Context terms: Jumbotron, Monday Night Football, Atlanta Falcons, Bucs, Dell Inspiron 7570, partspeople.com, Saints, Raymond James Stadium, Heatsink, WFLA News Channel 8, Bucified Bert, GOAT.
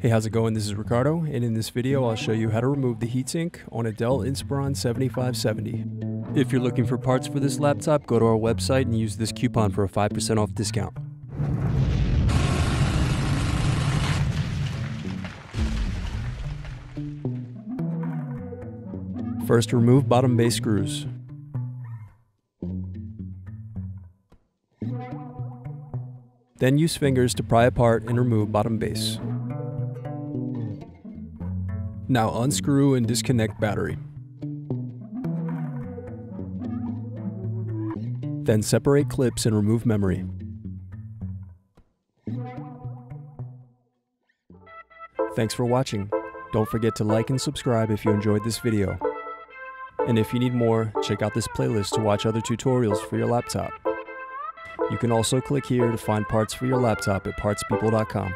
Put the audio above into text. Hey, how's it going? This is Ricardo, and in this video I'll show you how to remove the heatsink on a Dell Inspiron 7570. If you're looking for parts for this laptop, go to our website and use this coupon for a 5% off discount. First, remove bottom base screws. Then use fingers to pry apart and remove bottom base. Now unscrew and disconnect battery. Then separate clips and remove memory. Thanks for watching. Don't forget to like and subscribe if you enjoyed this video. And if you need more, check out this playlist to watch other tutorials for your laptop. You can also click here to find parts for your laptop at partspeople.com.